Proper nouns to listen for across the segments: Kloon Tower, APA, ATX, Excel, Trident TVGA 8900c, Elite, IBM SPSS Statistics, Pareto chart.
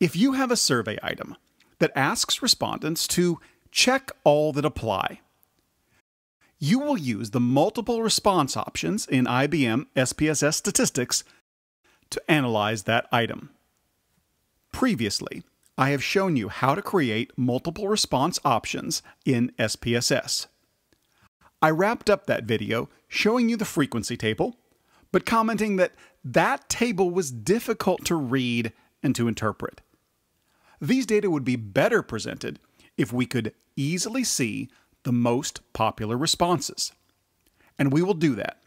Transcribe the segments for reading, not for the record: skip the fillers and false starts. If you have a survey item that asks respondents to check all that apply, you will use the multiple response options in IBM SPSS Statistics to analyze that item. Previously, I have shown you how to create multiple response options in SPSS. I wrapped up that video showing you the frequency table, but commenting that that table was difficult to read and to interpret. These data would be better presented if we could easily see the most popular responses. And we will do that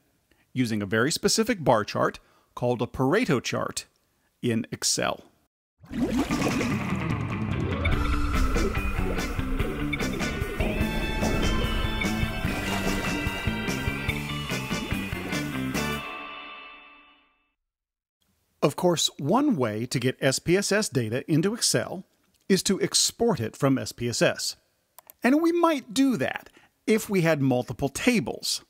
using a very specific bar chart called a Pareto chart in Excel. Of course, one way to get SPSS data into Excel is to export it from SPSS. And we might do that if we had multiple tables.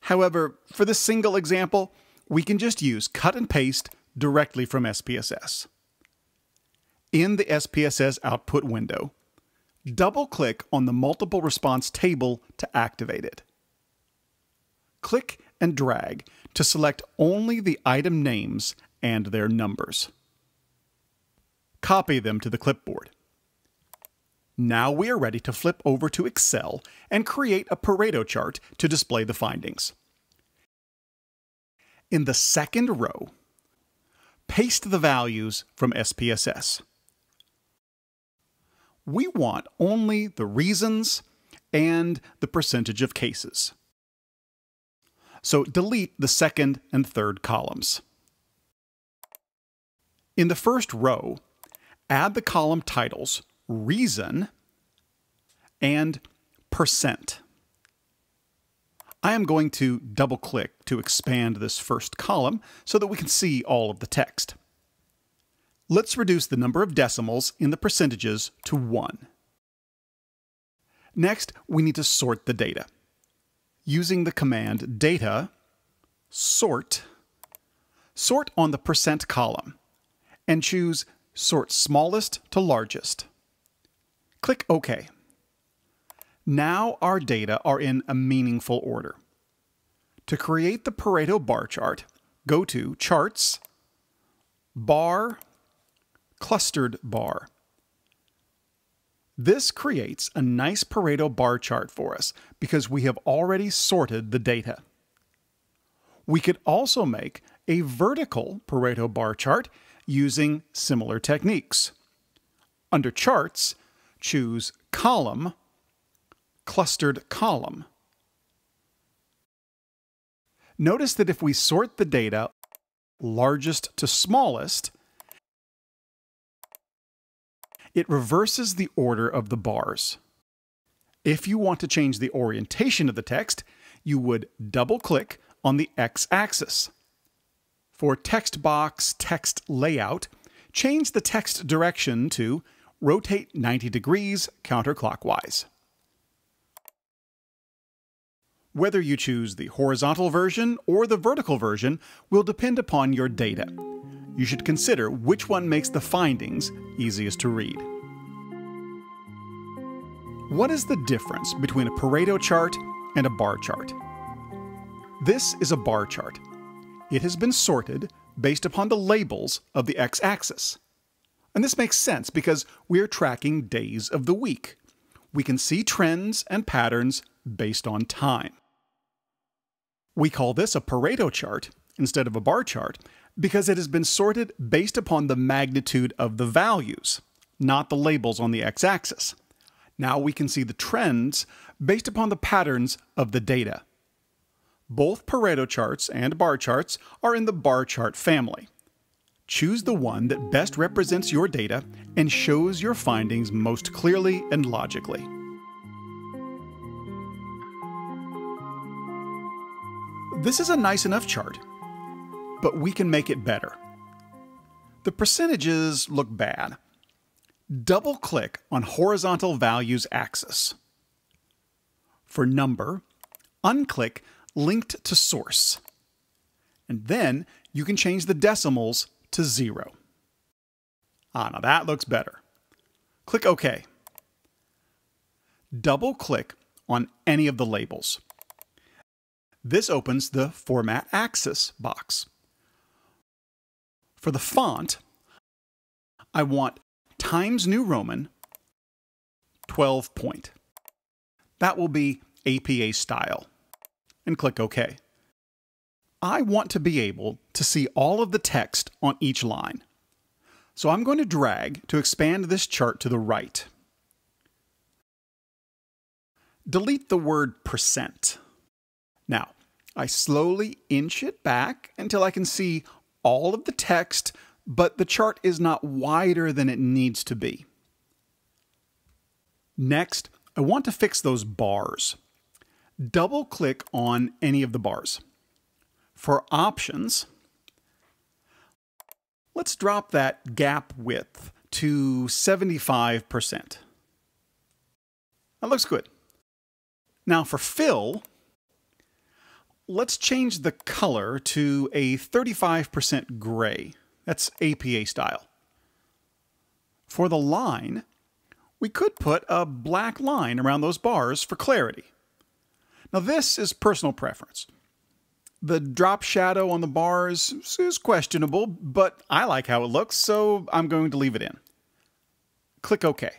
However, for this single example, we can just use cut and paste directly from SPSS. In the SPSS output window, double-click on the multiple response table to activate it. Click and drag to select only the item names and their numbers. Copy them to the clipboard. Now we are ready to flip over to Excel and create a Pareto chart to display the findings. In the second row, paste the values from SPSS. We want only the reasons and the percentage of cases. So delete the second and third columns. In the first row, add the column titles Reason and percent. I am going to double click to expand this first column so that we can see all of the text. Let's reduce the number of decimals in the percentages to 1. Next, we need to sort the data. Using the command data sort, sort on the percent column and choose sort smallest to largest. Click OK. Now our data are in a meaningful order. To create the Pareto bar chart, go to Charts, Bar, Clustered Bar. This creates a nice Pareto bar chart for us because we have already sorted the data. We could also make a vertical Pareto bar chart using similar techniques. Under Charts, choose Column, Clustered Column. Notice that if we sort the data largest to smallest, it reverses the order of the bars. If you want to change the orientation of the text, you would double-click on the x-axis. For text box text layout, change the text direction to rotate 90 degrees counterclockwise. Whether you choose the horizontal version or the vertical version will depend upon your data. You should consider which one makes the findings easiest to read. What is the difference between a Pareto chart and a bar chart? This is a bar chart. It has been sorted based upon the labels of the x-axis. And this makes sense because we are tracking days of the week. We can see trends and patterns based on time. We call this a Pareto chart instead of a bar chart because it has been sorted based upon the magnitude of the values, not the labels on the x-axis. Now we can see the trends based upon the patterns of the data. Both Pareto charts and bar charts are in the bar chart family. Choose the one that best represents your data and shows your findings most clearly and logically. This is a nice enough chart, but we can make it better. The percentages look bad. Double-click on horizontal values axis. For number, unclick linked to source. And then you can change the decimals to 0. Now that looks better. Click OK. Double-click on any of the labels. This opens the Format Axis box. For the font, I want Times New Roman 12 point. That will be APA style. And click OK. I want to be able to see all of the text on each line. So I'm going to drag to expand this chart to the right. Delete the word percent. Now, I slowly inch it back until I can see all of the text, but the chart is not wider than it needs to be. Next, I want to fix those bars. Double-click on any of the bars. For options, let's drop that gap width to 75%. That looks good. Now for fill, let's change the color to a 35% gray. That's APA style. For the line, we could put a black line around those bars for clarity. Now this is personal preference. The drop shadow on the bars is questionable, but I like how it looks, so I'm going to leave it in. Click OK.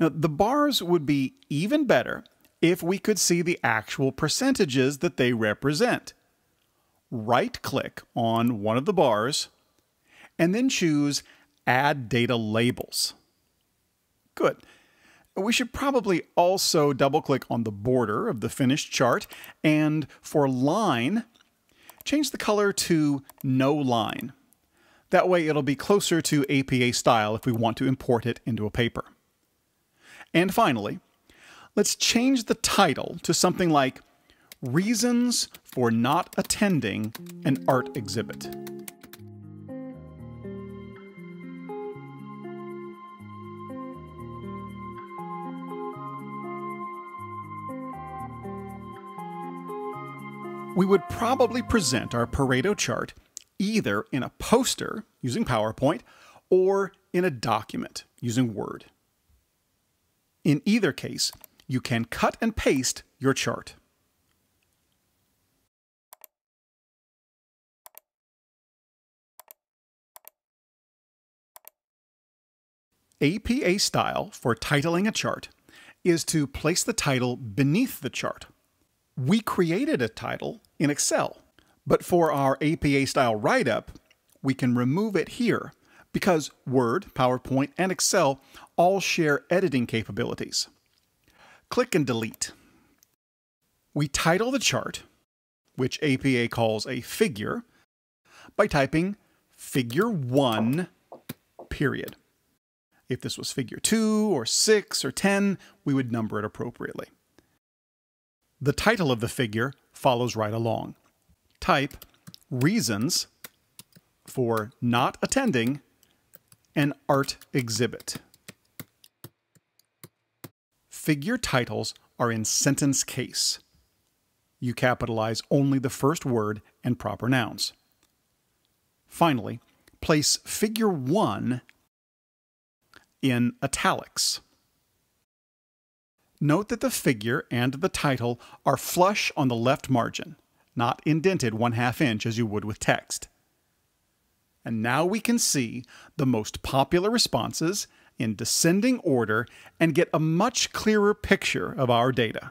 Now, the bars would be even better if we could see the actual percentages that they represent. Right-click on one of the bars, and then choose Add Data Labels. Good. We should probably also double-click on the border of the finished chart, and for line, change the color to No Line. That way it'll be closer to APA style if we want to import it into a paper. And finally, let's change the title to something like Reasons for Not Attending an Art Exhibit. We would probably present our Pareto chart either in a poster using PowerPoint or in a document using Word. In either case, you can cut and paste your chart. APA style for titling a chart is to place the title beneath the chart. We created a title in Excel, but for our APA style write-up, we can remove it here because Word, PowerPoint, and Excel all share editing capabilities. Click and delete. We title the chart, which APA calls a figure, by typing figure 1, period. If this was figure 2 or 6 or 10, we would number it appropriately. The title of the figure follows right along. Type Reasons for Not Attending an Art Exhibit. Figure titles are in sentence case. You capitalize only the first word and proper nouns. Finally, place figure 1 in italics. Note that the figure and the title are flush on the left margin, not indented 1/2 inch as you would with text. And now we can see the most popular responses in descending order and get a much clearer picture of our data.